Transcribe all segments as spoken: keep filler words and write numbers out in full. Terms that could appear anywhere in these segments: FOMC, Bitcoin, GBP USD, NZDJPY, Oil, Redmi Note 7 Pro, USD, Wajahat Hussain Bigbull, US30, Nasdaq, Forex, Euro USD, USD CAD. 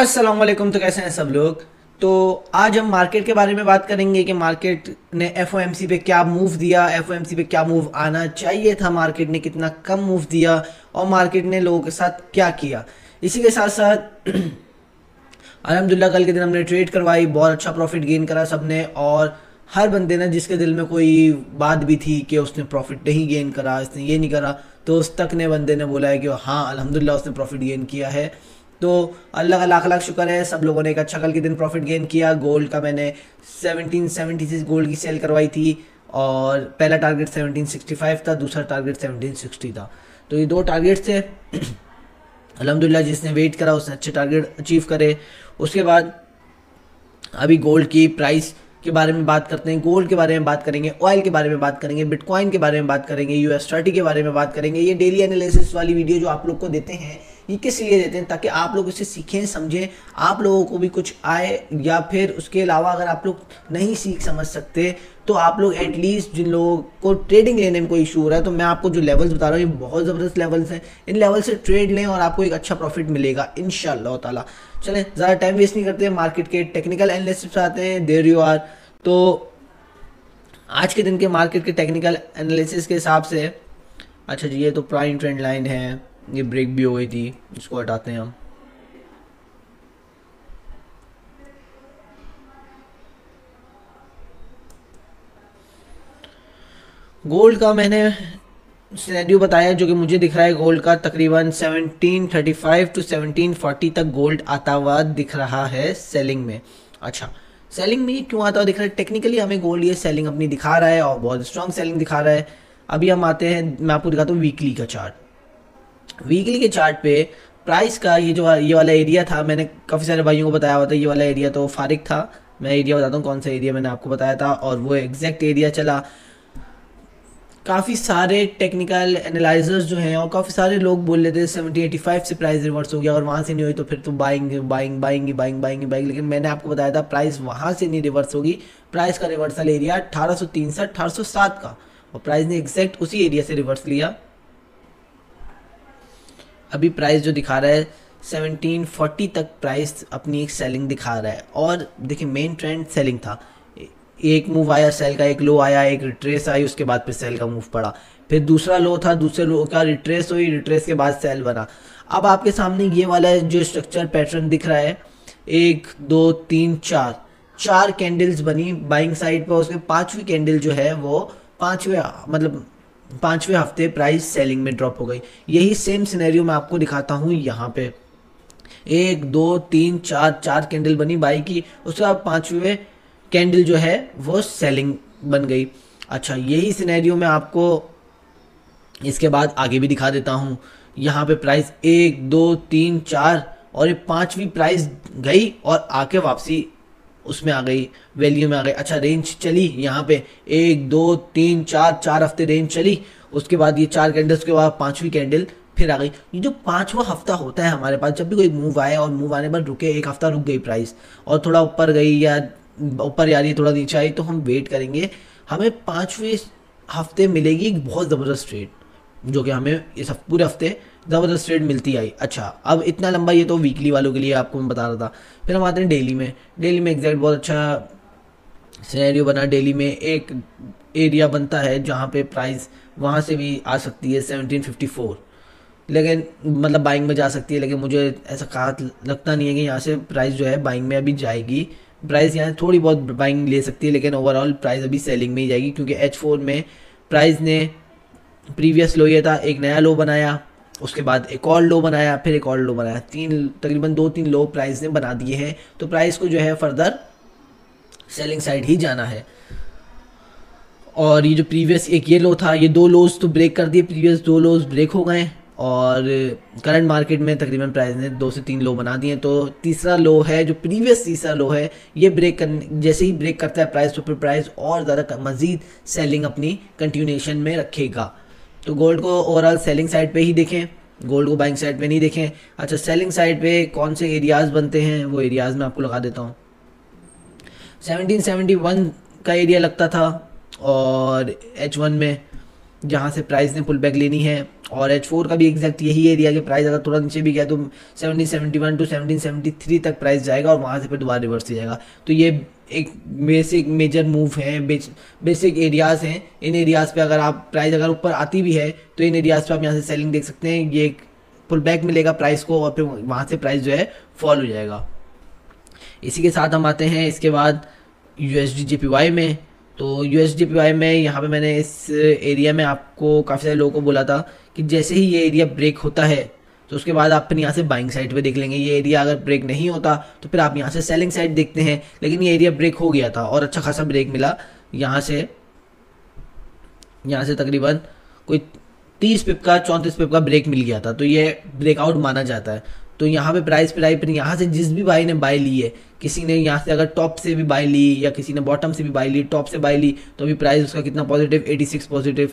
अस्सलाम वालेकुम। तो कैसे हैं सब लोग। तो आज हम मार्केट के बारे में बात करेंगे कि मार्केट ने एफ ओ एम सी पे क्या मूव दिया, एफ ओ एम सी पे क्या मूव आना चाहिए था, मार्केट ने कितना कम मूव दिया और मार्केट ने लोगों के साथ क्या किया। इसी के साथ साथ अलहमदुलिल्लाह कल के दिन हमने ट्रेड करवाई, बहुत अच्छा प्रॉफिट गेन करा सबने, और हर बंदे ने जिसके दिल में कोई बात भी थी कि उसने प्रॉफिट नहीं गेन करा, इसने ये नहीं करा, तो उस तक ने बंदे ने बोला है कि हाँ अल्हम्दुलिल्लाह उसने प्रॉफिट गेन किया है। तो अल्लाह का लाख लाख शुक्र है, सब लोगों ने एक अच्छा कल के दिन प्रॉफिट गेन किया। गोल्ड का मैंने सेवनटीन सेवेंटी सिक्स गोल्ड की सेल करवाई थी और पहला टारगेट सेवनटीन सिक्सटी फाइव था, दूसरा टारगेट सेवनटीन सिक्सटी था। तो ये दो टारगेट थे, अल्हम्दुलिल्लाह जिसने वेट करा उसने अच्छे टारगेट अचीव करे। उसके बाद अभी गोल्ड की प्राइस के बारे में बात करते हैं, गोल्ड के बारे में बात करेंगे, ऑयल के बारे में बात करेंगे, बिटकॉइन के बारे में बात करेंगे, यू एस थर्टी के बारे में बात करेंगे। ये डेली एनालिसिस वाली वीडियो जो आप लोग को देते हैं ये किस लिए देते हैं, ताकि आप लोग इसे सीखें समझें, आप लोगों को भी कुछ आए, या फिर उसके अलावा अगर आप लोग नहीं सीख समझ सकते तो आप लोग एटलीस्ट जिन लोगों को ट्रेडिंग लेने में कोई इशू हो रहा है, तो मैं आपको जो लेवल्स बता रहा हूँ ये बहुत ज़बरदस्त लेवल्स हैं, इन लेवल से ट्रेड लें और आपको एक अच्छा प्रॉफिट मिलेगा इंशाल्लाह ताला। चलें ज़्यादा टाइम वेस्ट नहीं करते, मार्केट के टेक्निकल एनालिसिस पे आते हैं। There you are. तो आज के दिन के मार्केट के टेक्निकल एनालिसिस के हिसाब से, अच्छा जी ये तो प्राइम ट्रेंड लाइन है, ये ब्रेक भी हो गई थी, इसको हटाते हैं हम। गोल्ड का मैंने सिनेरियो बताया जो कि मुझे दिख रहा है, गोल्ड का तकरीबन seventeen thirty five to seventeen forty तक गोल्ड आता हुआ दिख रहा है सेलिंग में। अच्छा सेलिंग में ये क्यों आता हुआ दिख रहा है, टेक्निकली हमें गोल्ड ये सेलिंग अपनी दिखा रहा है और बहुत स्ट्रांग सेलिंग दिखा रहा है। अभी हम आते हैं, मैं आपको दिखाता हूँ वीकली का चार्ट। वीकली के चार्ट पे प्राइस का ये जो ये वाला एरिया था, मैंने काफ़ी सारे भाइयों को बताया हुआ था, ये वाला एरिया तो फारिक था। मैं एरिया बताता हूँ कौन सा एरिया मैंने आपको बताया था, और वो एग्जैक्ट एरिया चला। काफ़ी सारे टेक्निकल एनालाइजर्स जो हैं और काफ़ी सारे लोग बोल रहे थे सेवनटी एटी फाइव से प्राइस रिवर्स हो गया और वहाँ से नहीं हुई तो फिर तो buying buying buying buying buying buying लेकिन मैंने आपको बताया था प्राइस वहाँ से नहीं रिवर्स होगी। प्राइस का रिवर्सल एरिया अठारह सौ तीन से अठारह सौ सात का, और प्राइस ने एग्जैक्ट उसी एरिया से रिवर्स लिया। अभी प्राइस जो दिखा रहा है सेवनटीन फोर्टी तक प्राइस अपनी एक सेलिंग दिखा रहा है, और देखिए मेन ट्रेंड सेलिंग था, एक मूव आया सेल का, एक लो आया, एक रिट्रेस आई, उसके बाद फिर सेल का मूव पड़ा, फिर दूसरा लो था, दूसरे लो का रिट्रेस हुई, रिट्रेस के बाद सेल बना। अब आपके सामने ये वाला जो स्ट्रक्चर पैटर्न दिख रहा है, एक दो तीन चार चार कैंडल्स बनी बाइंग साइड पर, उसके पाँचवीं कैंडल जो है वो पाँचवें मतलब पाँचवें हफ्ते प्राइस सेलिंग में ड्रॉप हो गई। यही सेम सिनेरियो मैं आपको दिखाता हूँ, यहाँ पे एक दो तीन चार चार कैंडल बनी बाई की, उसके बाद पाँचवें कैंडल जो है वो सेलिंग बन गई। अच्छा यही सिनेरियो मैं आपको इसके बाद आगे भी दिखा देता हूँ। यहाँ पे प्राइस एक दो तीन चार और ये पाँचवीं प्राइस गई और आके वापसी उसमें आ गई, वैल्यू में आ गई। अच्छा रेंज चली यहाँ पे एक दो तीन चार चार हफ्ते रेंज चली, उसके बाद ये चार कैंडल, उसके बाद पांचवी कैंडल फिर आ गई। ये जो पांचवा हफ्ता होता है हमारे पास, जब भी कोई मूव आए और मूव आने पर रुके, एक हफ्ता रुक गई प्राइस और थोड़ा ऊपर गई या ऊपर या रही थोड़ा नीचे आई, तो हम वेट करेंगे, हमें पाँचवें हफ्ते मिलेगी एक बहुत ज़बरदस्त ट्रेड, जो कि हमें इस पूरे हफ्ते ज़बरदस्त ट्रेड मिलती आई। अच्छा अब इतना लंबा ये तो वीकली वालों के लिए आपको मैं बता रहा था। फिर हम आते हैं डेली में। डेली में एग्जैक्ट बहुत अच्छा सिनेरियो बना। डेली में एक एरिया बनता है जहाँ पे प्राइस वहाँ से भी आ सकती है सेवनटीन फिफ्टी फोर, लेकिन मतलब बाइंग में जा सकती है, लेकिन मुझे ऐसा खास लगता नहीं है कि यहाँ से प्राइस जो है बाइंग में अभी जाएगी। प्राइस यहाँ थोड़ी बहुत बाइंग ले सकती है, लेकिन ओवरऑल प्राइस अभी सेलिंग में ही जाएगी, क्योंकि एच फोर में प्राइस ने प्रीवियस लो ये था, एक नया लो बनाया, उसके बाद एक और लो बनाया, फिर एक और लो बनाया, तीन तकरीबन दो तीन लो प्राइस ने बना दिए हैं। तो प्राइस को जो है फर्दर सेलिंग साइड ही जाना है। और ये जो प्रीवियस एक ये लो था, ये दो लोज तो ब्रेक कर दिए, प्रीवियस दो लोज ब्रेक हो गए, और करंट मार्केट में तकरीबन प्राइस ने दो से तीन लो बना दिए। तो तीसरा लो है जो प्रीवियस तीसरा लो है, ये ब्रेक करने जैसे ही ब्रेक करता है प्राइस, तो फिर प्राइस और ज़्यादा मज़ीद सेलिंग अपनी कंटिन्यूशन में रखेगा। तो गोल्ड को ओवरऑल सेलिंग साइड पे ही देखें, गोल्ड को बाइंग साइड पे नहीं देखें। अच्छा सेलिंग साइड पे कौन से एरियाज़ बनते हैं, वो एरियाज़ मैं आपको लगा देता हूँ। सेवनटीन सेवेंटी वन का एरिया लगता था और एच वन में जहाँ से प्राइस ने पुल बैक लेनी है। और एच फोर का भी एग्जैक्ट यही एरिया के प्राइस अगर थोड़ा नीचे भी गया तो seventeen seventy one to seventeen seventy three तक प्राइस जाएगा और वहाँ से फिर दोबारा रिवर्स हो जाएगा। तो ये एक बेसिक मेजर मूव है, बेसिक एरियाज़ हैं। इन एरियाज़ पे अगर आप प्राइस अगर ऊपर आती भी है तो इन एरियाज़ पे आप यहाँ से सेलिंग देख सकते हैं। ये एक पुल बैक मिलेगा प्राइस को और फिर वहाँ से प्राइस जो है फॉल हो जाएगा। इसी के साथ हम आते हैं इसके बाद यूएसडी जेपीवाई में। तो यूएसडी जेपीवाई में यहाँ पे मैंने इस एरिया में आपको काफ़ी सारे लोगों को बोला था कि जैसे ही ये एरिया ब्रेक होता है तो उसके बाद आप फिर यहाँ से बाइंग साइड पे देख लेंगे। ये एरिया अगर ब्रेक नहीं होता तो फिर आप यहाँ से सेलिंग साइड देखते हैं, लेकिन ये एरिया ब्रेक हो गया था और अच्छा खासा ब्रेक मिला। यहाँ से यहाँ से तकरीबन कोई तीस पिप का चौंतीस पिप का ब्रेक मिल गया था, तो ये ब्रेकआउट माना जाता है। तो यहाँ पे प्राइस प्राइस पर यहाँ से जिस भी बाई ने बाई ली है, किसी ने यहाँ से अगर टॉप से भी बाई ली या किसी ने बॉटम से भी बाई ली, टॉप से बाई ली, तो अभी प्राइस उसका कितना पॉजिटिव छियासी पॉजिटिव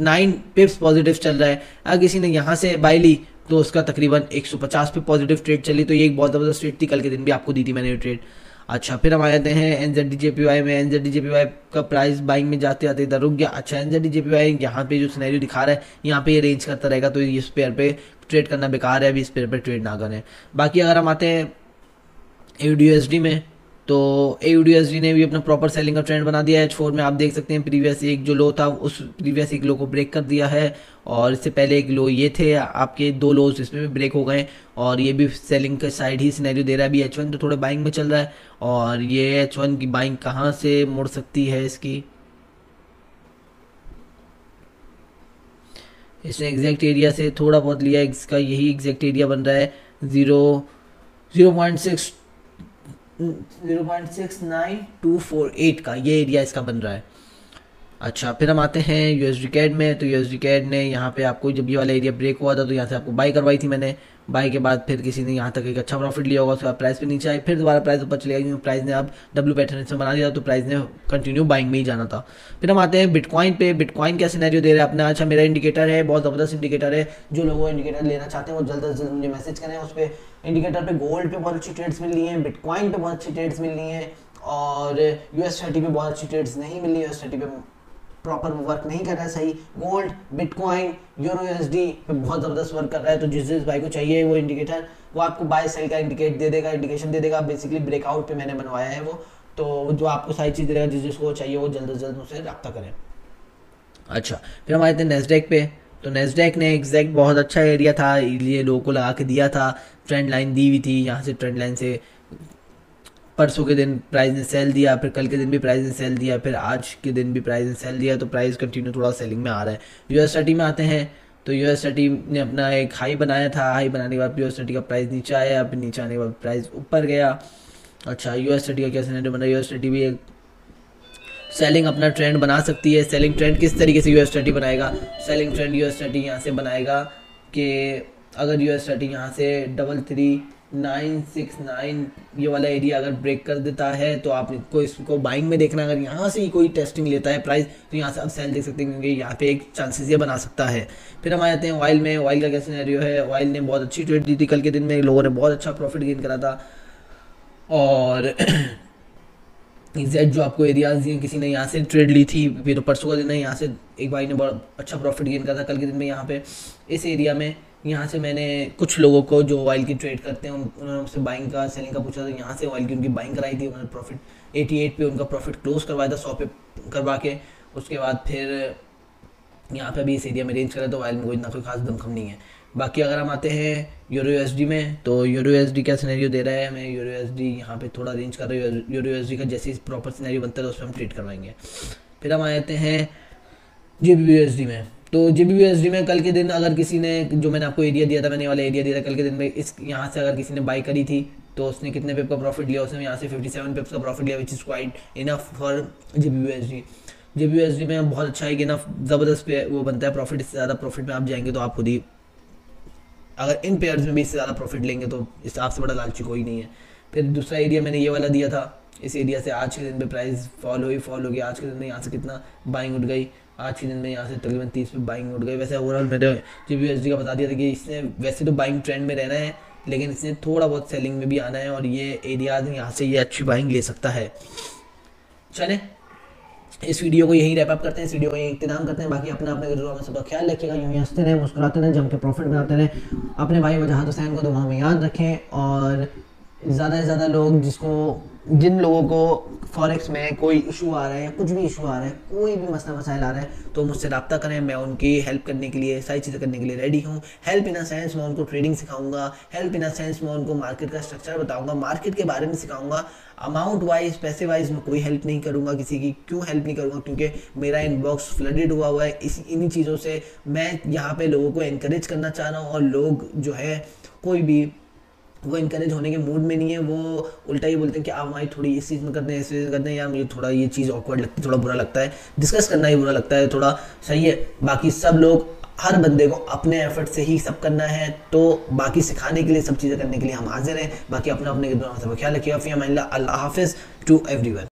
नवासी पिप्स पॉजिटिव चल रहा है। अगर किसी ने यहाँ से बाई ली तो उसका तकरीबन एक सौ पचास पे पॉजिटिव ट्रेड चली। तो ये एक बहुत ज़बरदस्त ट्रेड थी, कल के दिन भी आपको दी थी मैंने ये ट्रेड। अच्छा, फिर हम आ जाते हैं एनजेड जेपीवाई में। एनजेड जेपीवाई का प्राइस बाइंग में जाते जाते इधर रुक गया। अच्छा, एनजेड जेपीवाई यहाँ पे जो सिनेरियो दिखा रहा है, यहाँ पे ये रेंज करता रहेगा, तो इस पेयर पे ट्रेड करना बेकार है, अभी इस पेयर पे ट्रेड ना करें। बाकी अगर हम आते हैं एयूड यूएसडी में, तो एयूड यूएसडी ने भी अपना प्रॉपर सेलिंग का ट्रेंड बना दिया है। एच फोर में आप देख सकते हैं प्रीवियस एक जो लो था उस प्रीवियस एक लो को ब्रेक कर दिया है, और इससे पहले एक लो ये थे आपके, दो लोज इसमें भी ब्रेक हो गए और ये भी सेलिंग का साइड ही सिनेरियो दे रहा है। अभी एच वन तो थोड़ा बाइंग में चल रहा है, और ये एच वन की बाइंग कहाँ से मुड़ सकती है इसकी, इसने एग्जैक्ट एरिया से थोड़ा बहुत लिया, इसका यही एग्जैक्ट एरिया बन रहा है zero zero point six zero point six nine two four eight का ये एरिया इसका बन रहा है। अच्छा, फिर हम आते हैं यूएसडी कैड में। तो यूएसडी कैड ने यहाँ पे आपको जब ये वाला एरिया ब्रेक हुआ था तो यहाँ से आपको बाई करवाई थी मैंने। बाई के बाद फिर किसी ने यहाँ तक एक अच्छा प्रॉफिट लिया होगा, उसके बाद प्राइस पे नीचे आई, फिर दोबारा प्राइस ऊपर चले गई क्योंकि प्राइस ने अब डब्ल्यू पैटर्न से बना दिया, तो प्राइस ने कंटिन्यू बाइंग में ही जाना था। फिर हम आते हैं बिटकॉइन पे। बिटकॉइन क्या सिनेरियो दे रहा है अपना। अच्छा, मेरा इंडिकेटर है, बहुत ज़बरदस्त इंडिकेटर है, जो लोग इंडिकेटर लेना चाहते हैं वो जल्द से जल्द मुझे मैसेज करें। उस पर इंडिकेटर पे गोल्ड पे बहुत अच्छी ट्रेड्स मिल रही हैं, बिटकॉइन पे बहुत अच्छी ट्रेड्स मिल रही हैं, और यूएस थर्टी पे बहुत अच्छी ट्रेड्स नहीं मिली। यूएस थर्टी पे प्रॉपर वर्क नहीं कर रहा है सही। गोल्ड, बिटकॉइन, यूरो यूएसडी पे बहुत ज़बरदस्त वर्क कर रहा है। तो जिस जिस भाई को चाहिए वो इंडिकेटर, वो आपको बाय सेल का इंडिकेट दे देगा, इंडिकेशन दे देगा। बेसिकली ब्रेकआउट पे मैंने बनवाया है वो, तो जो आपको सारी चीज़ देगा, जिस जिसको चाहिए वो जल्द से जल्द मुझसे रब्ता करें। अच्छा, फिर हम आए थे नैस्डैक पे। तो नैस्डैक ने एग्जैक्ट बहुत अच्छा एरिया था, इसलिए लोगों को लगा के दिया था, ट्रेंड लाइन दी हुई थी। यहाँ से ट्रेंड लाइन से परसों के दिन प्राइस ने सेल दिया, फिर कल के दिन भी प्राइस ने सेल दिया, फिर आज के दिन भी प्राइस ने सेल दिया, तो प्राइस कंटिन्यू थोड़ा सेलिंग में आ रहा है। यूएसडी में आते हैं। तो यूएसडी ने अपना एक हाई बनाया था, हाई बनाने के बाद यूएसडी का प्राइस नीचे आया, फिर नीचे आने के बाद प्राइस ऊपर गया। अच्छा, यूएसडी का क्या सिनेरियो बना। यूएसडी भी एक सेलिंग अपना ट्रेंड बना सकती है। सेलिंग ट्रेंड किस तरीके से यूएसडी बनाएगा। सेलिंग ट्रेंड यूएसडी यहाँ से बनाएगा कि अगर यूएसडी यहाँ से double three nine six nine ये वाला एरिया अगर ब्रेक कर देता है तो आपको इसको बाइंग में देखना। अगर यहाँ से ही कोई टेस्टिंग लेता है प्राइस तो यहाँ से आप सेल देख सकते हैं, क्योंकि यहाँ पे एक चांसेस ये बना सकता है। फिर हम आ जाते हैं ऑयल में। ऑयल का क्या सिनेरियो है। ऑयल ने बहुत अच्छी ट्रेड दी थी कल के दिन में, लोगों ने बहुत अच्छा प्रॉफिट गेन करा था, और एग्जैक्ट जो आपको एरियाज दिए, किसी ने यहाँ से ट्रेड ली थी, फिर परसों का दिन है यहाँ से एक भाई ने बहुत अच्छा प्रॉफिट गेन करा था कल के दिन में। यहाँ पे इस एरिया में यहाँ से मैंने कुछ लोगों को जो ऑयल की ट्रेड करते हैं, उन्होंने मुझसे बाइंग का सेलिंग का पूछा था, यहाँ से ऑयल की उनकी बाइंग कराई थी, उन्होंने प्रॉफिट अठासी पे उनका प्रॉफिट क्लोज करवाया था, सौ पे करवा के। उसके बाद फिर यहाँ पे भी इस एरिया में रेंज करा, तो ऑयल में कोई ना कोई खास दमखम नहीं है। बाकी अगर हम आते हैं यूरो यूएसडी में, तो यूरो यूएसडी क्या सिनेरियो दे रहा है हमें। यूरो यूएसडी यहाँ पे थोड़ा रेंज कर रहा है। यूरो यूएसडी का जैसे प्रॉपर सिनेरियो बनता है उस पर हम ट्रेड करवाएंगे। फिर हम आ जाते हैं जीबीपी यूएसडी में। तो जीबीपी यूएसडी में कल के दिन अगर किसी ने, जो मैंने आपको एरिया दिया था, मैंने वाला एरिया दिया था कल के दिन में, इस यहाँ से अगर किसी ने बाई करी थी तो उसने कितने पिप का प्रॉफिट लिया, उसने यहाँ से सत्तावन पिप्स का प्रॉफिट लिया, which is quite enough for GBP USD. GBP USD में बहुत अच्छा है कि ना, ज़बरदस्त पे वो बनता है प्रॉफिट। इससे ज़्यादा प्रॉफिट में आप जाएंगे तो आप खुद ही, अगर इन पेयर्स में भी इससे ज़्यादा प्रॉफिट लेंगे तो इससे आपसे बड़ा लालची कोई नहीं है। फिर दूसरा एरिया मैंने ये वाला दिया था, इस एरिया से आज के दिन में प्राइस फॉल हुई, फॉल हो गया। आज के दिन में यहाँ से कितना बाइंग उठ गई, आज के दिन में यहाँ से तकरीबन तीस पे बाइंग उठ गई। वैसे ओवरऑल मैंने जीबीपी यूएसडी का बता दिया था कि इसने वैसे तो बाइंग ट्रेंड में रहना है, लेकिन इसने थोड़ा बहुत सेलिंग में भी आना है, और ये एरियाज यहाँ से ये अच्छी बाइंग ले सकता है। चले इस वीडियो को यहीं रैप अप करते हैं, इस वीडियो को यहीं इख्तिताम करते हैं। बाकी अपना अपने दुआ में सबका ख्याल रखिएगा, यूँ ही हंसते रहें, मुस्कुराते रहें, जम के प्रॉफिट बनाते रहें। अपने भाई वजहत हुसैन को दुआ में याद रखें और ज़्यादा से ज़्यादा लोग जिसको जिन लोगों को फॉरेक्स में कोई इशू आ रहा है, कुछ भी इशू आ रहा है, कोई भी मसला मसाइल आ रहा है तो मुझसे रब्ता करें। मैं उनकी हेल्प करने के लिए, सारी चीज़ें करने के लिए रेडी हूँ। हेल्प इन अ सेंस मैं उनको ट्रेडिंग सिखाऊंगा, हेल्प इन अ सेंस मैं उनको मार्केट का स्ट्रक्चर बताऊंगा, मार्केट के बारे में सिखाऊंगा। अमाउंट वाइज, पैसे वाइज मैं कोई हेल्प नहीं करूँगा किसी की। क्यों हेल्प नहीं करूँगा? क्योंकि मेरा इनबॉक्स फ्लडेड हुआ हुआ है इसी इन्हीं चीज़ों से। मैं यहाँ पर लोगों को इनकरेज करना चाह रहा हूँ और लोग जो है कोई भी वो इनकरेज होने के मूड में नहीं है। वो उल्टा ही बोलते हैं कि आप हमारी थोड़ी इस चीज़ में करते हैं, इस चीज़ में करते हैं, यार मुझे थोड़ा ये चीज़ ऑकवर्ड लगती है, थोड़ा बुरा लगता है, डिस्कस करना ही बुरा लगता है, थोड़ा सही है। बाकी सब लोग, हर बंदे को अपने एफर्ट से ही सब करना है। तो बाकी सिखाने के लिए, सब चीज़ें करने के लिए हम हाजिर हैं। बाकी अपना अपने के दोनों सब ख्याल रखिए। अल्लाह हाफिज़ टू एवरीवन।